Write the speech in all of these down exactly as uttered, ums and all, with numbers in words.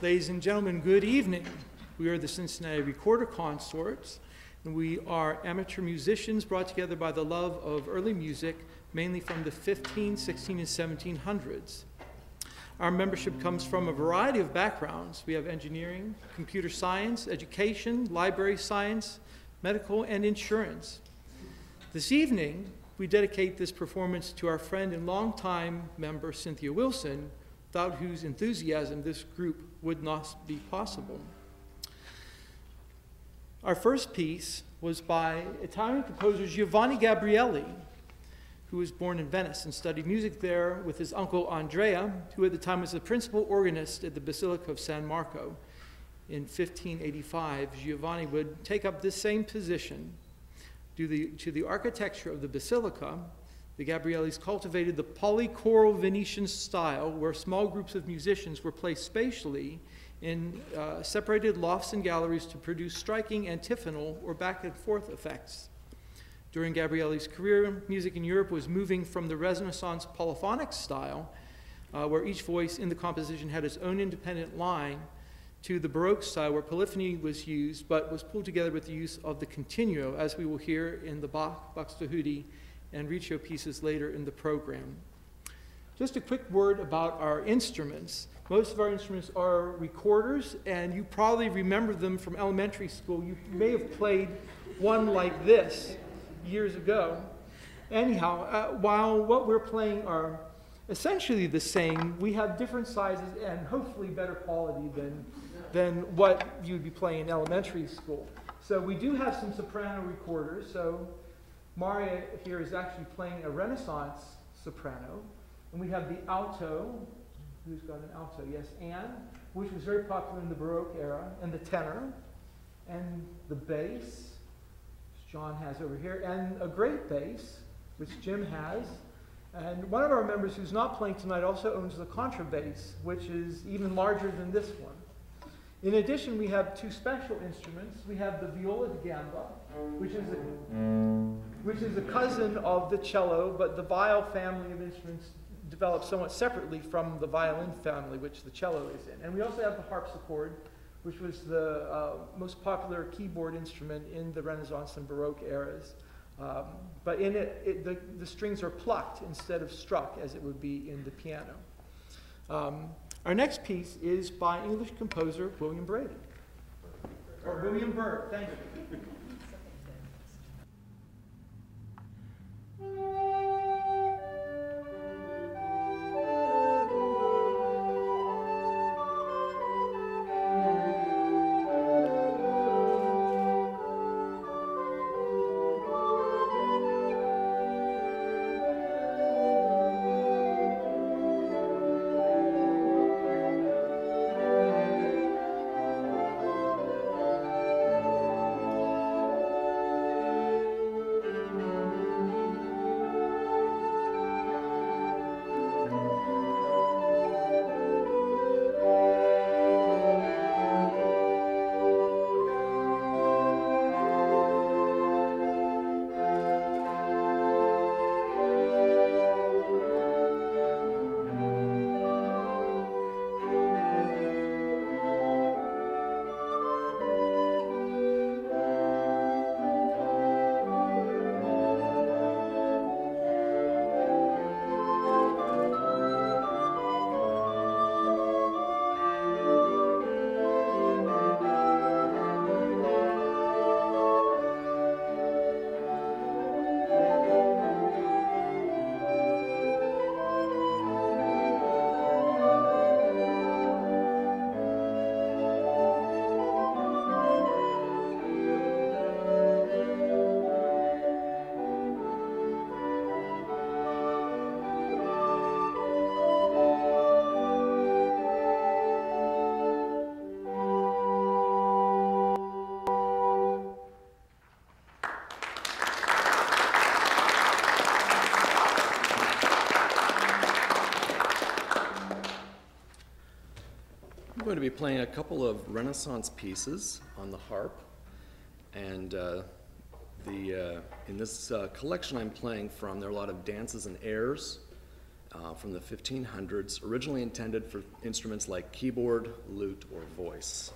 Ladies and gentlemen, good evening. We are the Cincinnati Recorder Consorts, and we are amateur musicians brought together by the love of early music, mainly from the fifteen, sixteen, and seventeen hundreds. Our membership comes from a variety of backgrounds. We have engineering, computer science, education, library science, medical, and insurance. This evening, we dedicate this performance to our friend and longtime member, Cynthia Wilson, without whose enthusiasm this group would not be possible. Our first piece was by Italian composer Giovanni Gabrieli, who was born in Venice and studied music there with his uncle Andrea, who at the time was the principal organist at the Basilica of San Marco. In fifteen eighty-five, Giovanni would take up this same position. Due the, to the architecture of the Basilica, the Gabrielis cultivated the polychoral Venetian style, where small groups of musicians were placed spatially in uh, separated lofts and galleries to produce striking antiphonal or back-and-forth effects. During Gabrieli's career, music in Europe was moving from the Renaissance polyphonic style, uh, where each voice in the composition had its own independent line, to the Baroque style, where polyphony was used, but was pulled together with the use of the continuo, as we will hear in the Bach, Buxtehude, and Riccio pieces later in the program. Just a quick word about our instruments. Most of our instruments are recorders, and you probably remember them from elementary school. You may have played one like this years ago. Anyhow, uh, while what we're playing are essentially the same, we have different sizes and hopefully better quality than than what you'd be playing in elementary school. So we do have some soprano recorders. So Maria here is actually playing a Renaissance soprano. And we have the alto. Who's got an alto? Yes, Anne, which was very popular in the Baroque era, and the tenor, and the bass, which John has over here, and a great bass, which Jim has. And one of our members who's not playing tonight also owns the contrabass, which is even larger than this one. In addition, we have two special instruments. We have the viola da gamba, which is a, which is a cousin of the cello, but the viol family of instruments developed somewhat separately from the violin family, which the cello is in. And we also have the harpsichord, which was the uh, most popular keyboard instrument in the Renaissance and Baroque eras. Um, but in it, it the, the strings are plucked instead of struck, as it would be in the piano. Um, our next piece is by English composer William Brade. Or William Byrd, thank you. I'm going to be playing a couple of Renaissance pieces on the harp, and uh, the, uh, in this uh, collection I'm playing from, there are a lot of dances and airs uh, from the fifteen hundreds, originally intended for instruments like keyboard, lute, or voice.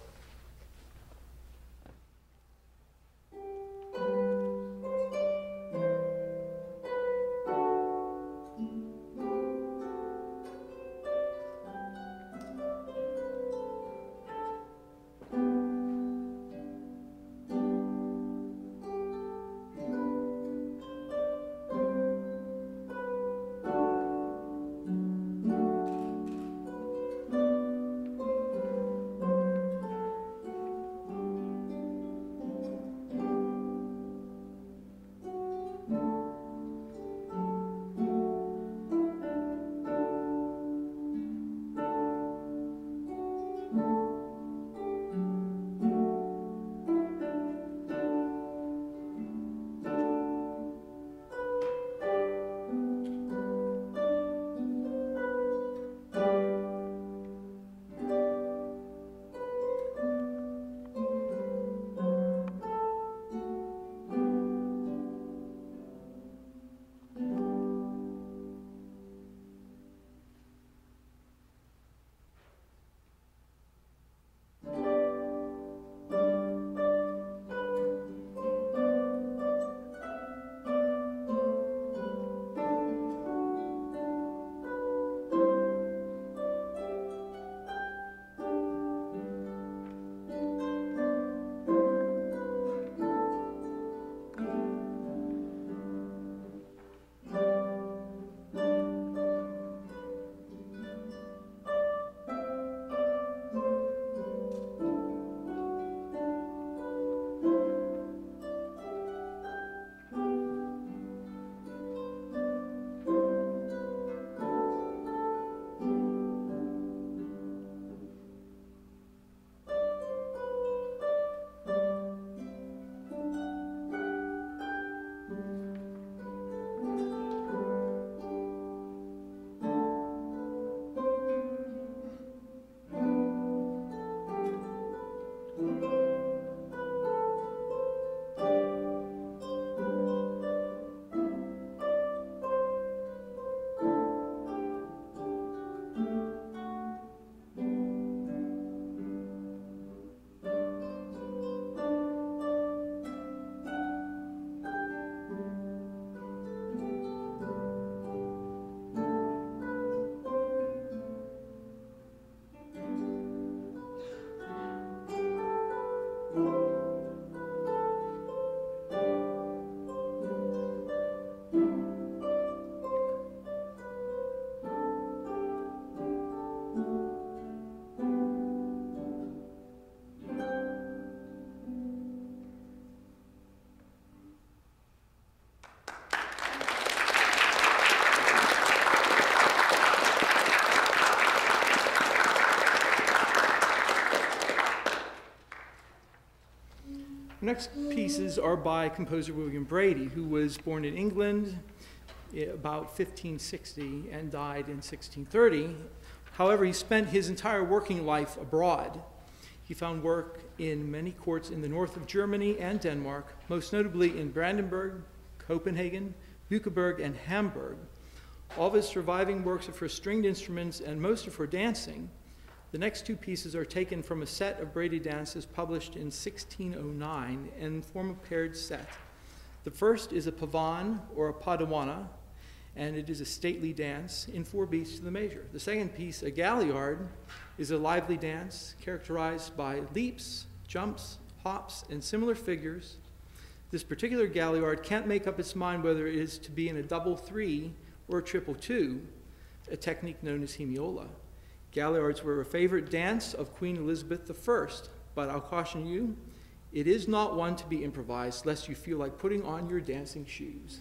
The next pieces are by composer William Brade, who was born in England about fifteen sixty and died in sixteen thirty. However, he spent his entire working life abroad. He found work in many courts in the north of Germany and Denmark, most notably in Brandenburg, Copenhagen, Buckeberg, and Hamburg. All of his surviving works are for stringed instruments and most are for dancing. The next two pieces are taken from a set of Brade dances published in sixteen oh nine and form a paired set. The first is a pavane, or a paduana, and it is a stately dance in four beats to the measure. The second piece, a galliard, is a lively dance characterized by leaps, jumps, hops, and similar figures. This particular galliard can't make up its mind whether it is to be in a double three or a triple two, a technique known as hemiola. Galliards were a favorite dance of Queen Elizabeth the First, but I'll caution you, it is not one to be improvised, lest you feel like putting on your dancing shoes.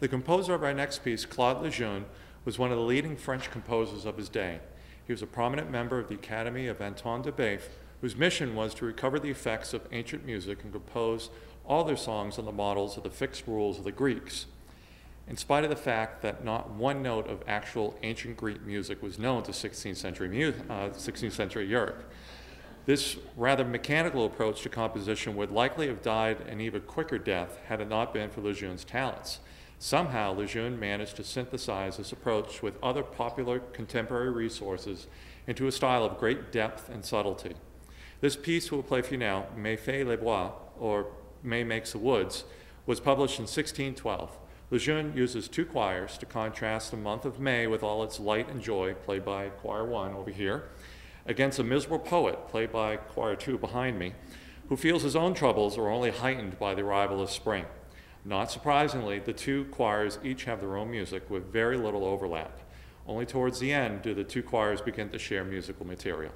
The composer of our next piece, Claude Lejeune, was one of the leading French composers of his day. He was a prominent member of the Academy of Antoine de Baïf, whose mission was to recover the effects of ancient music and compose all their songs on the models of the fixed rules of the Greeks. In spite of the fact that not one note of actual ancient Greek music was known to sixteenth century, mu uh, sixteenth century Europe, this rather mechanical approach to composition would likely have died an even quicker death had it not been for Lejeune's talents. Somehow, Lejeune managed to synthesize this approach with other popular contemporary resources into a style of great depth and subtlety. This piece we'll play for you now, May Fait les Bois, or May Makes the Woods, was published in sixteen twelve. Lejeune uses two choirs to contrast the month of May with all its light and joy, played by choir one over here, against a miserable poet, played by choir two behind me, who feels his own troubles are only heightened by the arrival of spring. Not surprisingly, the two choirs each have their own music with very little overlap. Only towards the end do the two choirs begin to share musical material.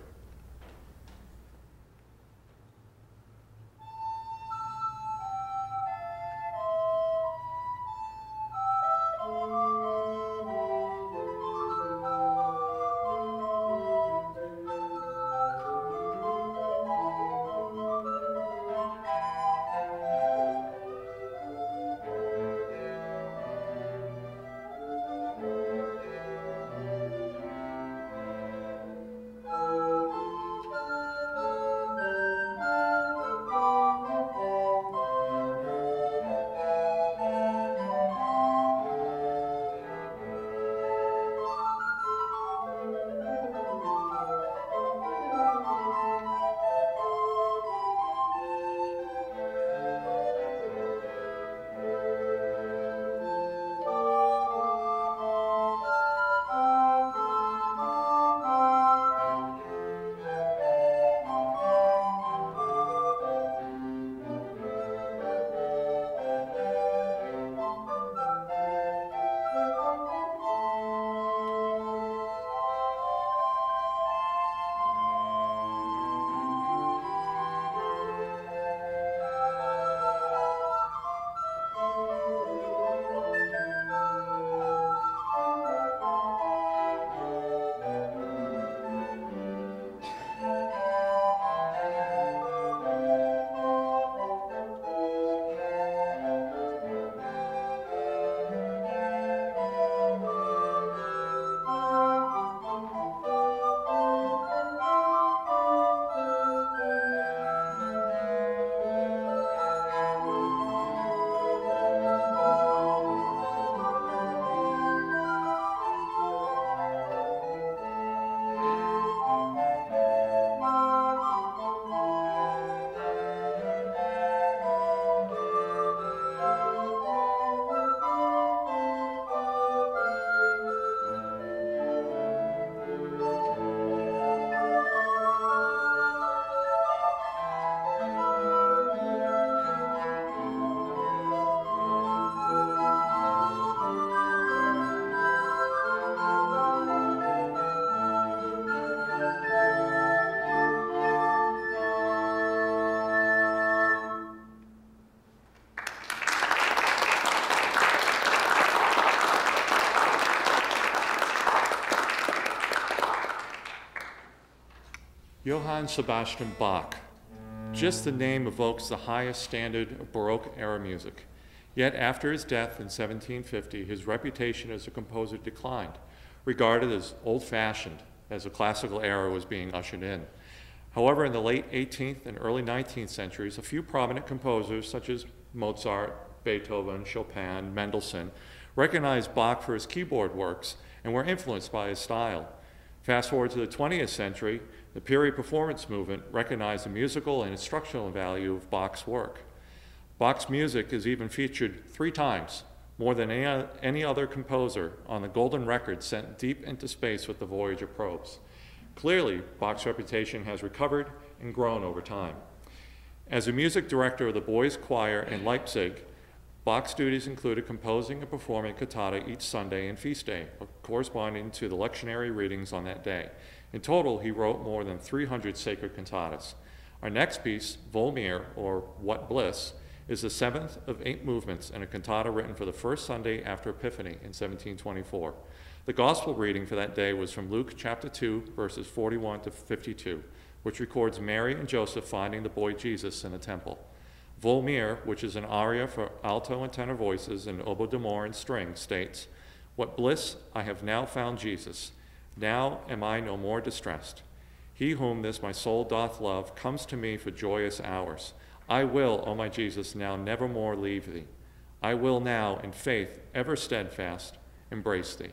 Johann Sebastian Bach. Just the name evokes the highest standard of Baroque-era music. Yet after his death in seventeen fifty, his reputation as a composer declined, regarded as old-fashioned as the classical era was being ushered in. However, in the late eighteenth and early nineteenth centuries, a few prominent composers such as Mozart, Beethoven, Chopin, Mendelssohn recognized Bach for his keyboard works and were influenced by his style. Fast forward to the twentieth century, the period performance movement recognized the musical and instructional value of Bach's work. Bach's music is even featured three times, more than any other composer, on the golden record sent deep into space with the Voyager probes. Clearly, Bach's reputation has recovered and grown over time. As a music director of the boys' choir in Leipzig, Bach's duties included composing and performing cantata each Sunday and feast day, corresponding to the lectionary readings on that day. In total, he wrote more than three hundred sacred cantatas. Our next piece, Volmier, or What Bliss, is the seventh of eight movements in a cantata written for the first Sunday after Epiphany in seventeen twenty-four. The gospel reading for that day was from Luke chapter two, verses forty-one to fifty-two, which records Mary and Joseph finding the boy Jesus in a temple. Volmier, which is an aria for alto and tenor voices and oboe d'amore and string, states, "What bliss, I have now found Jesus. Now am I no more distressed. He whom this my soul doth love comes to me for joyous hours. I will, O my Jesus, now nevermore leave thee. I will now, in faith ever steadfast, embrace thee."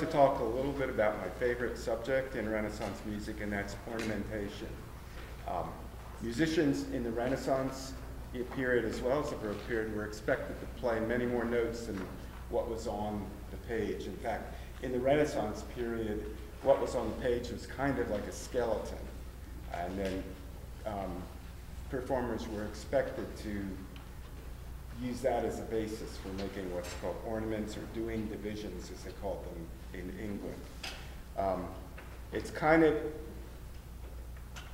to talk a little bit about my favorite subject in Renaissance music, and that's ornamentation. Um, musicians in the Renaissance period, as well as the Baroque period, were expected to play many more notes than what was on the page. In fact, in the Renaissance period, what was on the page was kind of like a skeleton. And then um, performers were expected to use that as a basis for making what's called ornaments, or doing divisions, as they called them in England. Um, it's kind of,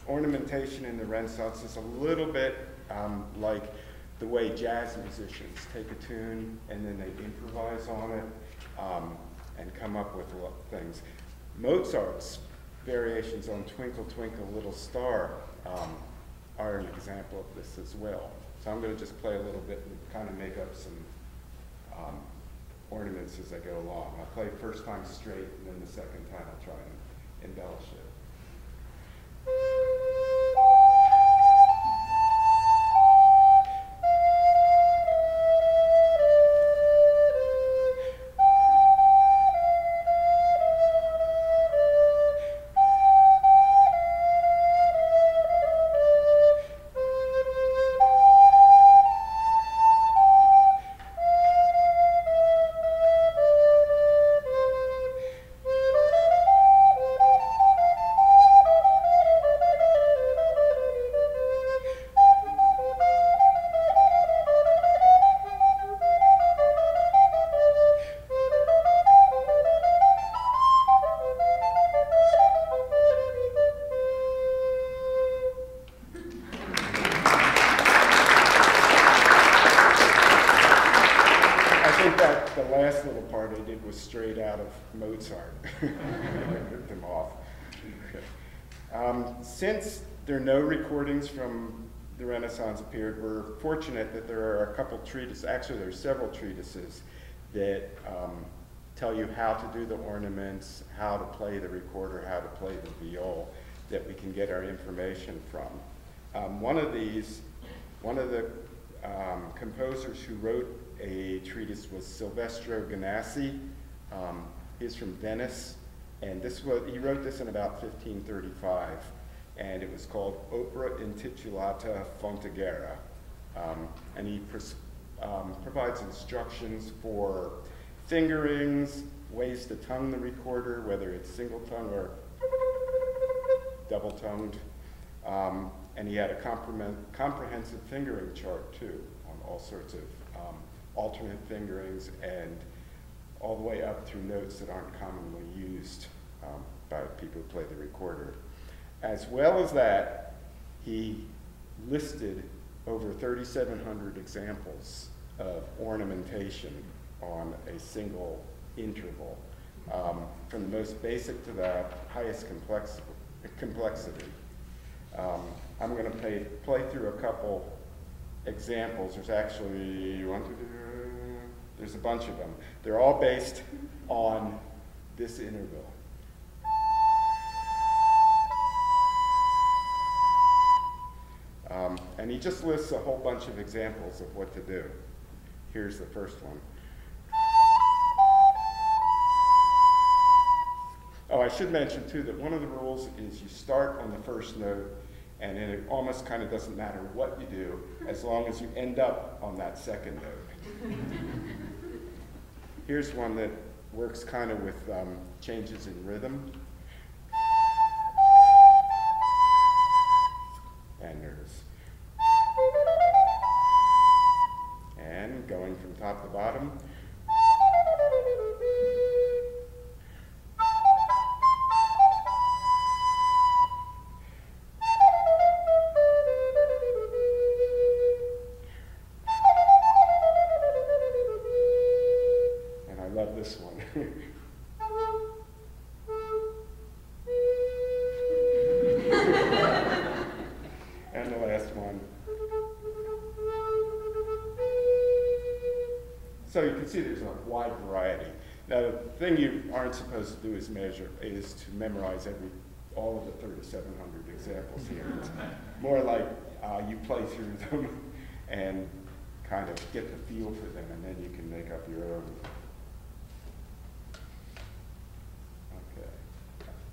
ornamentation in the Renaissance is a little bit um, like the way jazz musicians take a tune and then they improvise on it um, and come up with a lot of things. Mozart's variations on Twinkle, Twinkle, Little Star um, are an example of this as well. So I'm going to just play a little bit and kind of make up some um, ornaments as I go along. I'll play first time straight, and then the second time I'll try and embellish it. Straight out of Mozart. I ripped them off. Okay. Um, since there are no recordings from the Renaissance period, we're fortunate that there are a couple treatises, actually there are several treatises that um, tell you how to do the ornaments, how to play the recorder, how to play the viol, that we can get our information from. Um, one of these, one of the um, composers who wrote a treatise was Silvestro Ganassi. Um, he's from Venice, and this was, he wrote this in about fifteen thirty-five, and it was called Opera Intitulata Fontegara, um, and he um, provides instructions for fingerings, ways to tongue the recorder, whether it's single tongue or double tongued, um, and he had a comprehensive fingering chart too, on all sorts of um, alternate fingerings and all the way up through notes that aren't commonly used um, by people who play the recorder. As well as that, he listed over thirty-seven hundred examples of ornamentation on a single interval, um, from the most basic to the highest complex complexity. Um, I'm going to play, play through a couple examples. There's actually one, two, three, there's a bunch of them. They're all based on this interval. Um, and he just lists a whole bunch of examples of what to do. Here's the first one. Oh, I should mention too that one of the rules is you start on the first note, and then it almost kind of doesn't matter what you do as long as you end up on that second note. Here's one that works kind of with um, changes in rhythm. And there's. And going from top to bottom. Thing you aren't supposed to do is measure, is to memorize every, all of the thirty-seven hundred examples here. It's more like uh, you play through them and kind of get the feel for them, and then you can make up your own.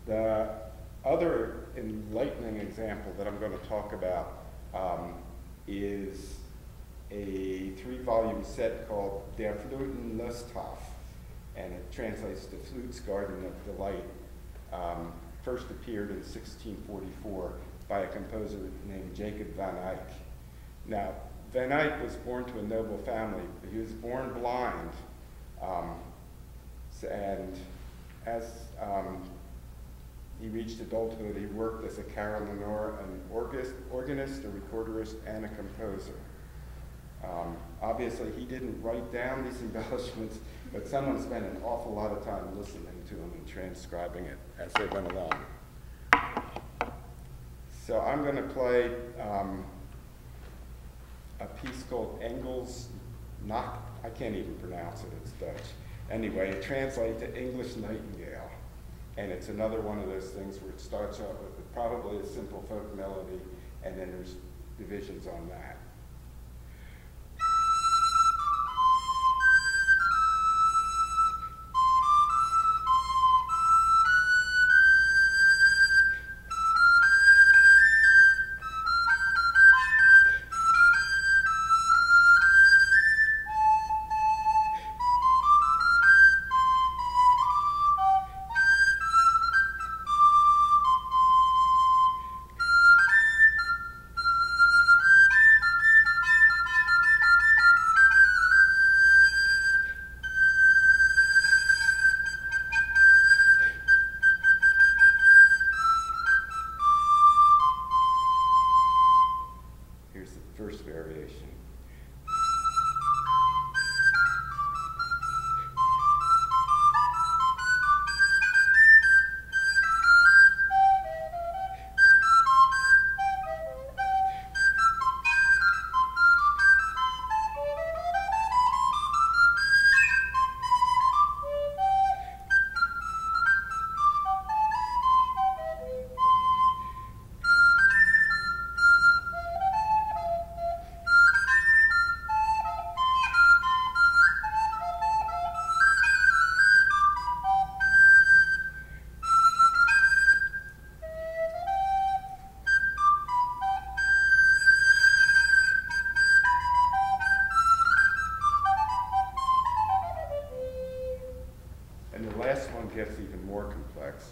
The other enlightening example that I'm going to talk about um, is a three-volume set called Der Fluten Lusthof, and it translates to Flute's Garden of Delight. Um, first appeared in sixteen forty-four by a composer named Jacob van Eyck. Now, Van Eyck was born to a noble family, but he was born blind, um, and as um, he reached adulthood, he worked as a carillonneur, an organist, organist, a recorderist, and a composer. Um, obviously, he didn't write down these embellishments, but someone spent an awful lot of time listening to him and transcribing it as they went along. So I'm going to play um, a piece called Engels, not, I can't even pronounce it, it's Dutch. Anyway, it translates to English Nightingale, and it's another one of those things where it starts out with probably a simple folk melody, and then there's divisions on that. Gets even more complex.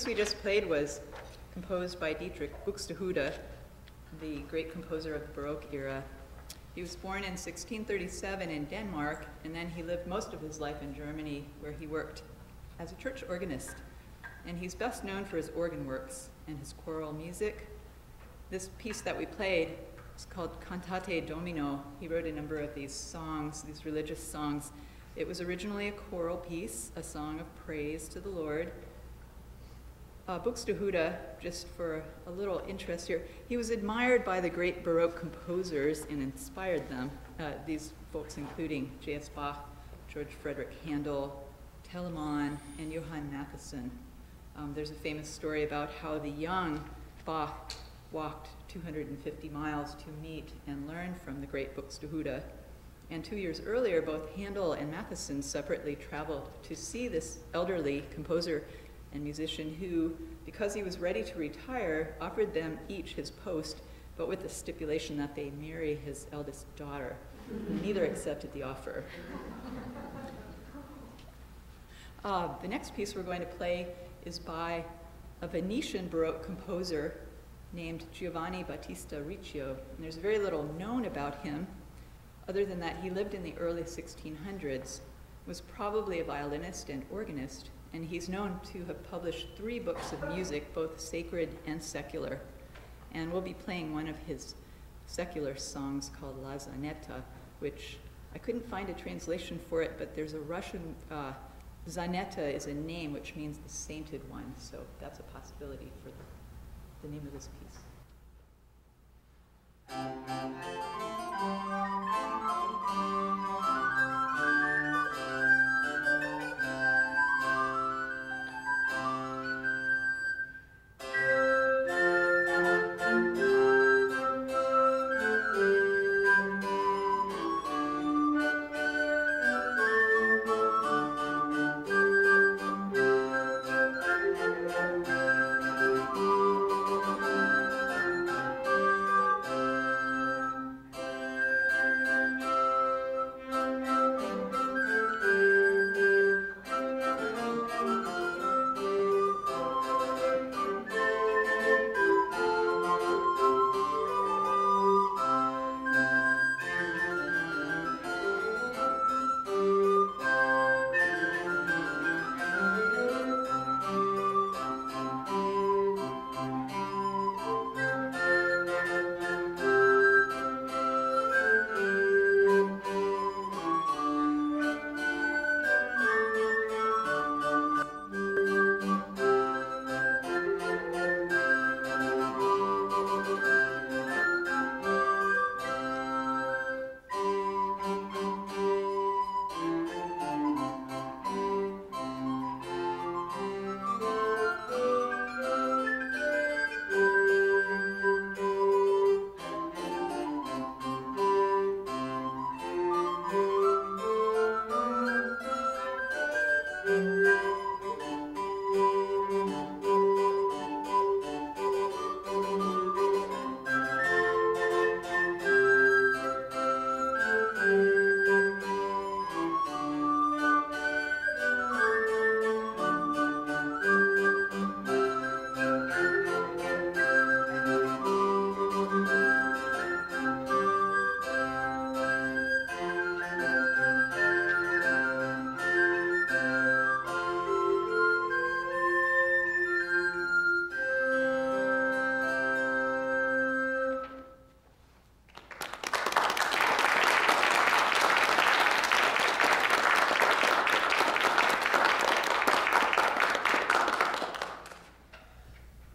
piece we just played was composed by Dietrich Buxtehude, the great composer of the Baroque era. He was born in sixteen thirty-seven in Denmark, and then he lived most of his life in Germany, where he worked as a church organist. And he's best known for his organ works and his choral music. This piece that we played is called Cantate Domino. He wrote a number of these songs, these religious songs. It was originally a choral piece, a song of praise to the Lord. Uh, Buxtehude, just for a little interest here, he was admired by the great Baroque composers and inspired them, uh, these folks including J S Bach, George Frederick Handel, Telemann, and Johann Matheson. Um, there's a famous story about how the young Bach walked two hundred fifty miles to meet and learn from the great Buxtehude. And two years earlier, both Handel and Matheson separately traveled to see this elderly composer and musician who, because he was ready to retire, offered them each his post, but with the stipulation that they marry his eldest daughter. Neither accepted the offer. Uh, the next piece we're going to play is by a Venetian Baroque composer named Giovanni Battista Riccio. And there's very little known about him, other than that he lived in the early sixteen hundreds, was probably a violinist and organist, and he's known to have published three books of music, both sacred and secular. And we'll be playing one of his secular songs called La Zanetta, which I couldn't find a translation for it, but there's a Russian, uh, Zanetta is a name which means the sainted one, so that's a possibility for the, the name of this piece.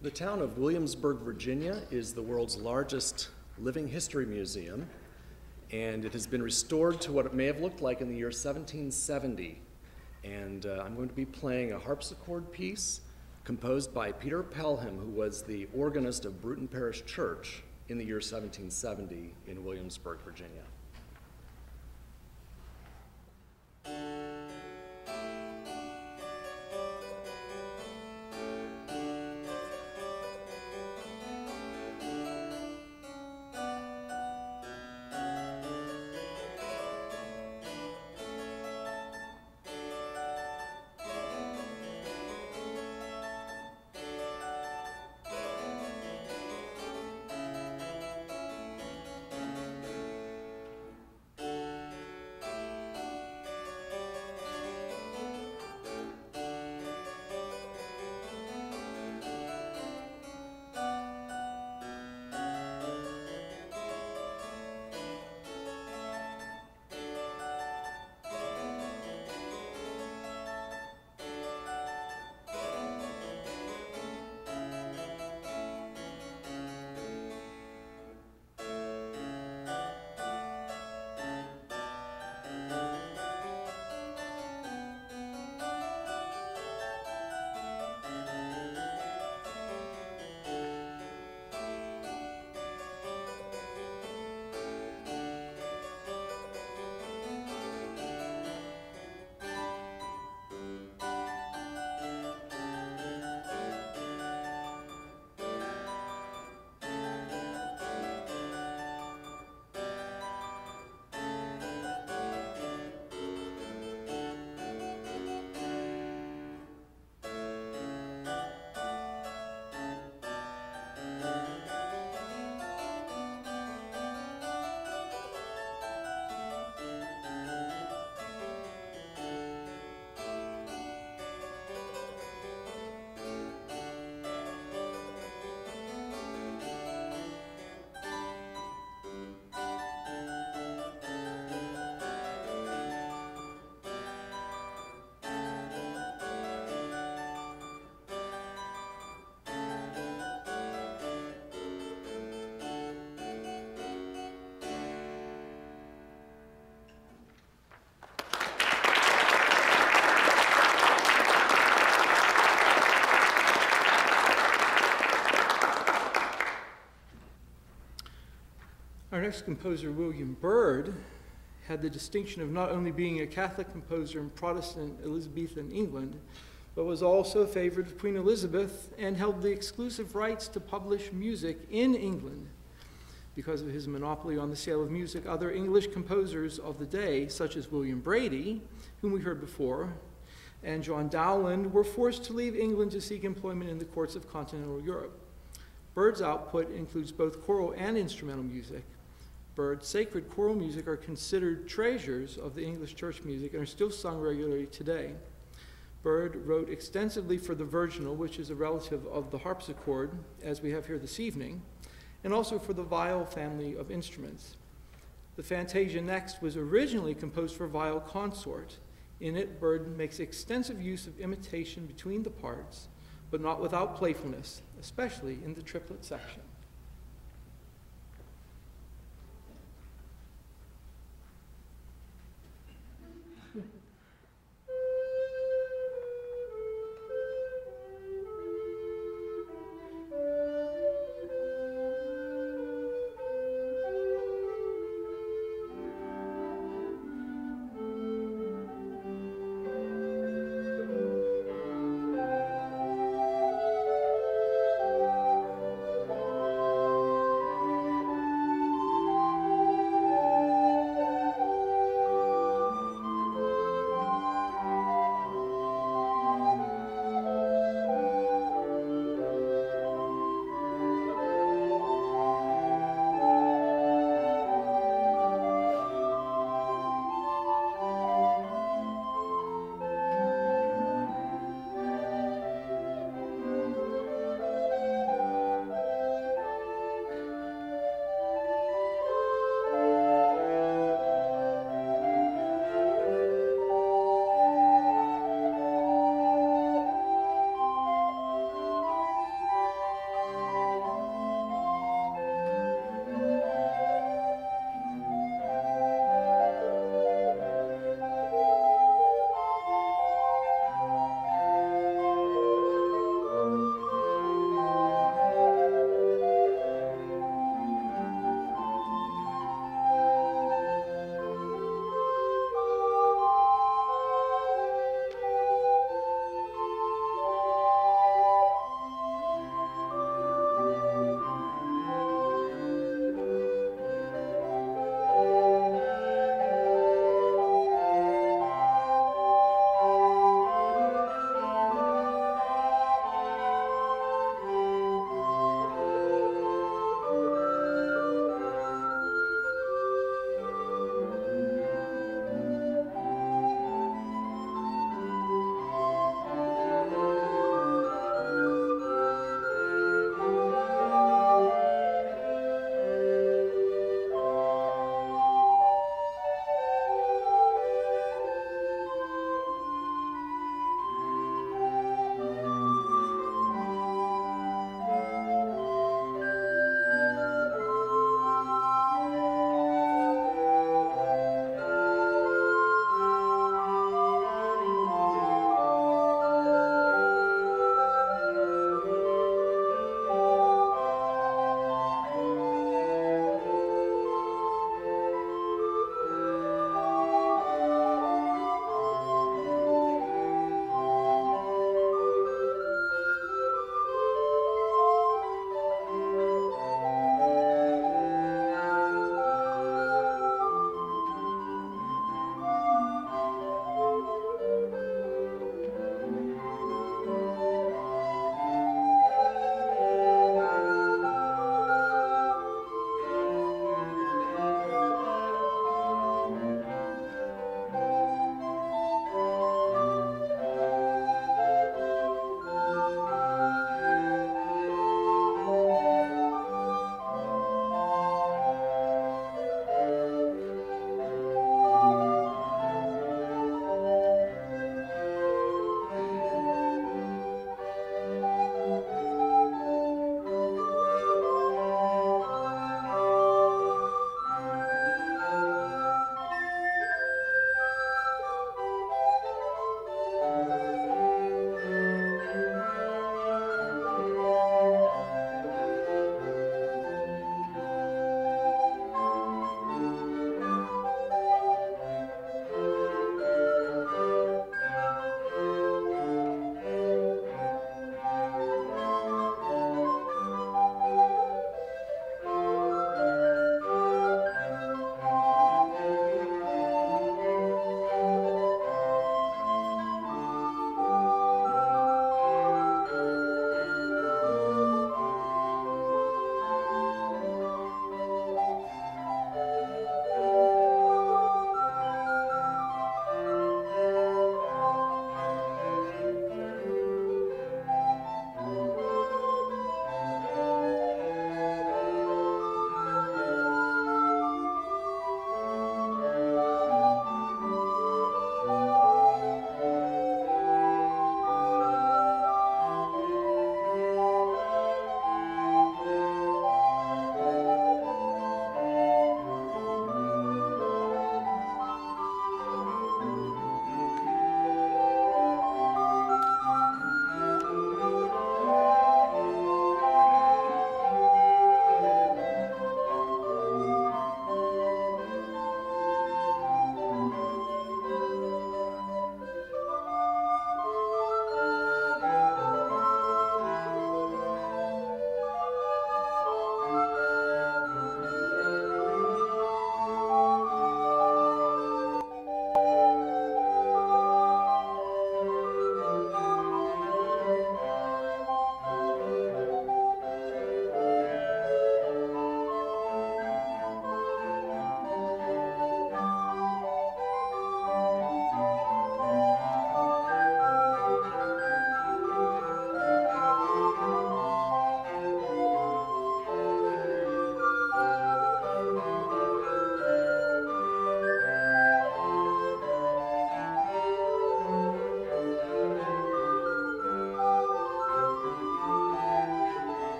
The town of Williamsburg, Virginia is the world's largest living history museum, and it has been restored to what it may have looked like in the year seventeen seventy. And uh, I'm going to be playing a harpsichord piece composed by Peter Pelham, who was the organist of Bruton Parish Church in the year seventeen seventy in Williamsburg, Virginia. Our next composer, William Byrd, had the distinction of not only being a Catholic composer in Protestant Elizabethan England, but was also favored with Queen Elizabeth and held the exclusive rights to publish music in England. Because of his monopoly on the sale of music, other English composers of the day, such as William Brade, whom we heard before, and John Dowland, were forced to leave England to seek employment in the courts of continental Europe. Byrd's output includes both choral and instrumental music. Byrd's sacred choral music are considered treasures of the English church music and are still sung regularly today. Byrd wrote extensively for the virginal, which is a relative of the harpsichord, as we have here this evening, and also for the viol family of instruments. The Fantasia Next was originally composed for viol consort. In it, Byrd makes extensive use of imitation between the parts, but not without playfulness, especially in the triplet section.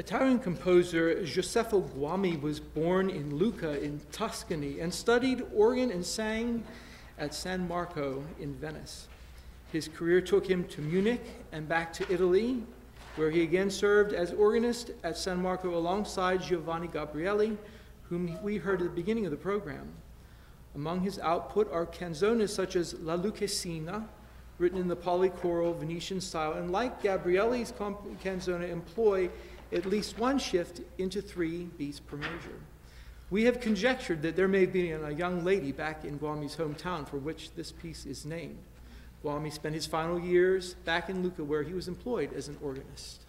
Italian composer Giuseppe Guami was born in Lucca in Tuscany and studied organ and sang at San Marco in Venice. His career took him to Munich and back to Italy, where he again served as organist at San Marco alongside Giovanni Gabrieli, whom we heard at the beginning of the program. Among his output are canzones such as La Lucchesina, written in the polychoral Venetian style, and like Gabrieli's canzone, employ at least one shift into three beats per measure. We have conjectured that there may have been a young lady back in Guami's hometown for which this piece is named. Guami spent his final years back in Lucca, where he was employed as an organist.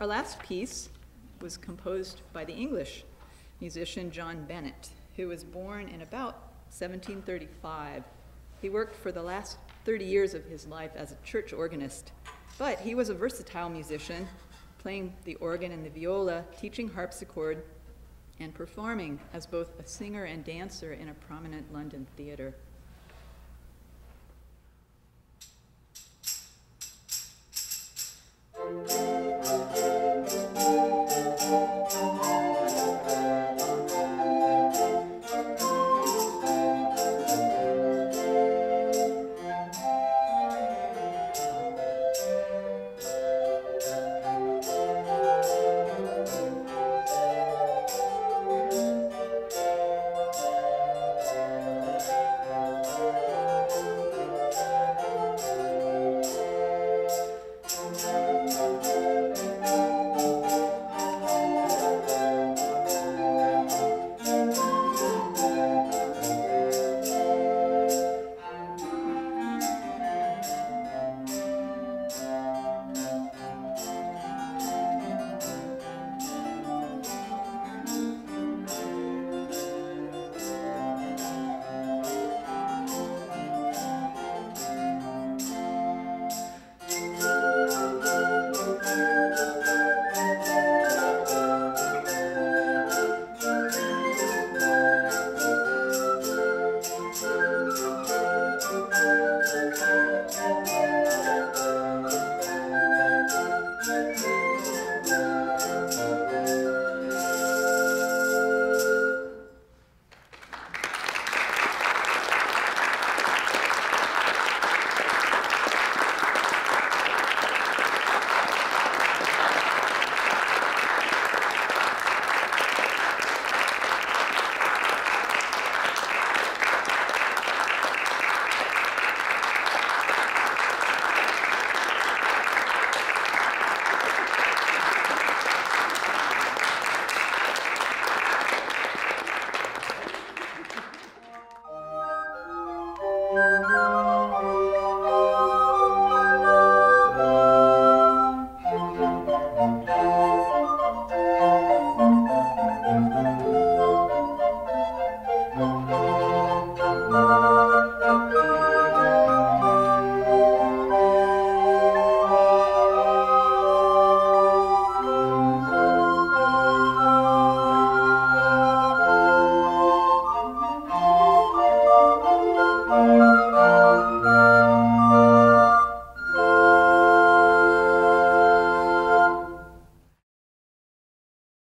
Our last piece was composed by the English musician John Bennett, who was born in about seventeen thirty-five. He worked for the last thirty years of his life as a church organist, but he was a versatile musician, playing the organ and the viola, teaching harpsichord, and performing as both a singer and dancer in a prominent London theater.